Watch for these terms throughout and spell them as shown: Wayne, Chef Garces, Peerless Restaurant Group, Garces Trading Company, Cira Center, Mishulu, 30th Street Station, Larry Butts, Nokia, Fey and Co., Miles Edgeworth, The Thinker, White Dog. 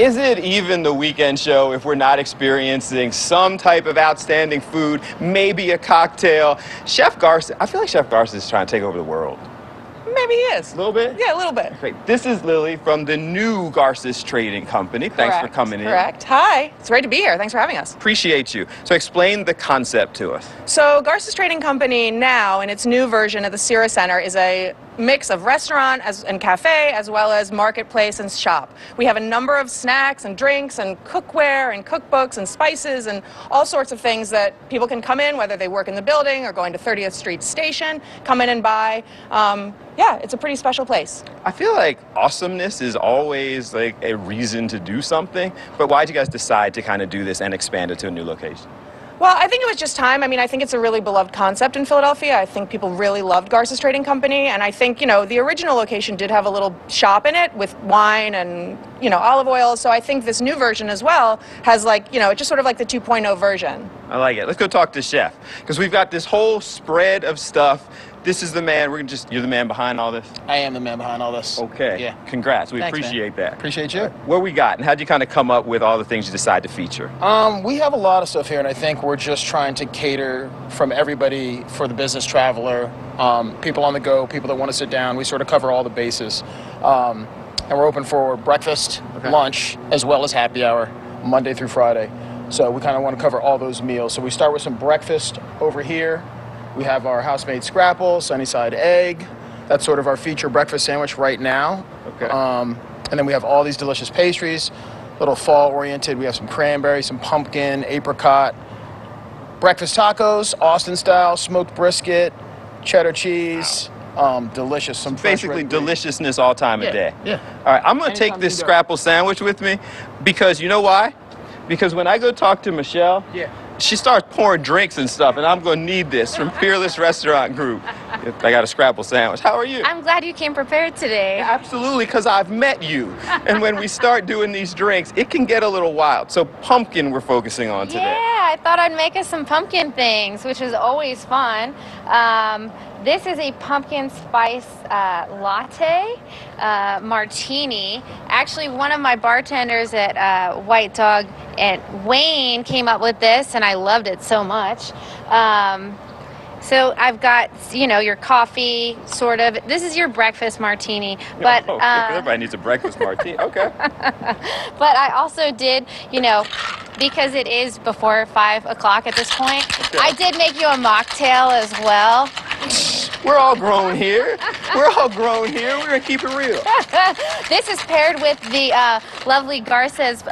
Is it even the weekend show if we're not experiencing some type of outstanding food, maybe a cocktail? Chef Garces, I feel like Chef Garces is trying to take over the world. Maybe he is. A little bit? Yeah, a little bit. Great. This is Lily from the new Garces Trading Company. Correct. Thanks for coming in. Correct. Hi. It's great to be here. Thanks for having us. Appreciate you. So explain the concept to us. So Garces Trading Company now, in its new version at the Cira Center, is a mix of restaurant and cafe, as well as marketplace and shop. We have a number of snacks and drinks and cookware and cookbooks and spices and all sorts of things that people can come in, whether they work in the building or going to 30th Street Station, come in and buy. Yeah, it's a pretty special place. I feel like awesomeness is always like a reason to do something, but why'd you guys decide to kind of do this and expand it to a new location? Well, I think it was just time. I mean, I think it's a really beloved concept in Philadelphia. I think people really loved Garces Trading Company, and I think, you know, the original location did have a little shop in it with wine and, you know, olive oil, so I think this new version as well has, like, you know, it's just sort of like the 2.0 version. I like it. Let's go talk to Chef, because we've got this whole spread of stuff. This is the man. You're the man behind all this? I am the man behind all this. Okay. Yeah. Congrats. Thanks, appreciate man. That. Appreciate you. Right. What we got, and how'd you kind of come up with all the things you decide to feature? We have a lot of stuff here, and I think we're just trying to cater from everybody for the business traveler, people on the go, people that want to sit down. We sort of cover all the bases. And we're open for breakfast, lunch, as well as happy hour, Monday through Friday. So we kind of want to cover all those meals. So we start with some breakfast over here. We have our house-made scrapple, Sunnyside egg. That's sort of our feature breakfast sandwich right now. Okay. And then we have all these delicious pastries, little fall-oriented. We have some cranberry, some pumpkin, apricot. Breakfast tacos, Austin-style, smoked brisket, cheddar cheese. Wow. Delicious. Some basically deliciousness all time of day. Yeah. All right, I'm going to take this scrapple sandwich with me because you know why? Because when I go talk to Michelle, she starts pouring drinks and stuff, and I'm going to need this from Peerless Restaurant Group. I got a scrapple sandwich. How are you? I'm glad you came prepared today. Absolutely, because I've met you. And when we start doing these drinks, it can get a little wild. So pumpkin we're focusing on today. Yeah, I thought I'd make us some pumpkin things, which is always fun. This is a pumpkin spice latte martini. Actually, one of my bartenders at White Dog and Wayne came up with this, and I loved it so much. So I've got, you know, your coffee, sort of. This is your breakfast martini, but everybody needs a breakfast martini. Okay. But I also did, you know, because it is before 5 o'clock at this point. Okay. I did make you a mocktail as well. We're all grown here. We're all grown here. We're going to keep it real. This is paired with the lovely Garces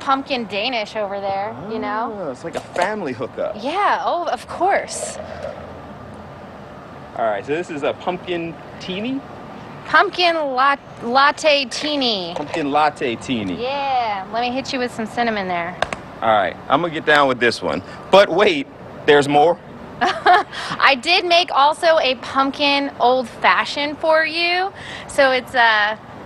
pumpkin Danish over there, you know? It's like a family hookup. Yeah, oh, of course. All right, so this is a pumpkin teeny? Pumpkin latte teeny. Pumpkin latte teeny. Yeah, let me hit you with some cinnamon there. All right, I'm going to get down with this one. But wait, there's more. I did make also a pumpkin old-fashioned for you, so it's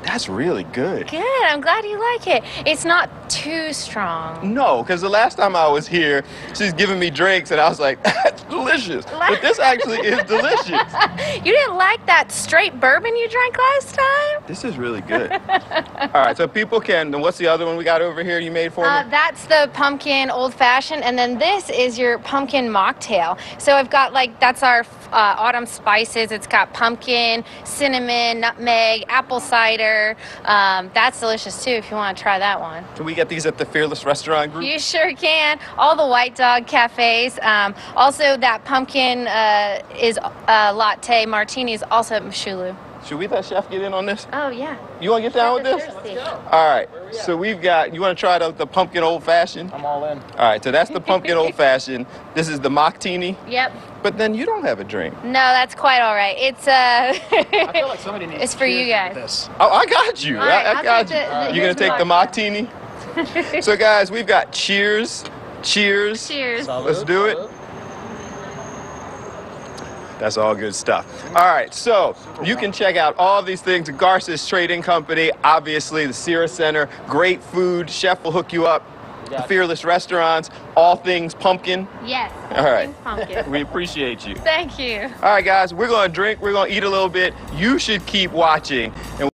that's really good. Good, I'm glad you like it. It's not too strong. No, because the last time I was here, she's giving me drinks, and I was like, that's delicious. But this actually is delicious. You didn't like that straight bourbon you drank last time? This is really good. All right, so people can, and what's the other one we got over here you made for me? That's the pumpkin old-fashioned, and then this is your pumpkin mocktail. So I've got, like, that's our autumn spices. It's got pumpkin, cinnamon, nutmeg, apple cider. That's delicious too if you want to try that one. Can we get these at the Fearless Restaurant Group? You sure can. All the White Dog cafes. Also that pumpkin latte martini is also at Mishulu. Should we let Chef get in on this? Oh, yeah. You want to get down with this? Let's go. All right. So we've got, you want to try the pumpkin old-fashioned? I'm all in. All right. So that's the pumpkin old-fashioned. This is the martini. Yep. But then you don't have a drink. No, that's quite all right. It's, I feel like somebody needs it's for you guys. This. Oh, I got you. I got you. You're going to take the martini? So, guys, we've got cheers. Cheers. Cheers. Salud, let's do it. That's all good stuff. All right, so you can check out all these things. Garces Trading Company, obviously, the Cira Center, great food. Chef will hook you up. The Fearless Restaurants, all things pumpkin. Yes, all right. Pumpkin. We appreciate you. Thank you. All right, guys, we're going to drink. We're going to eat a little bit. You should keep watching. And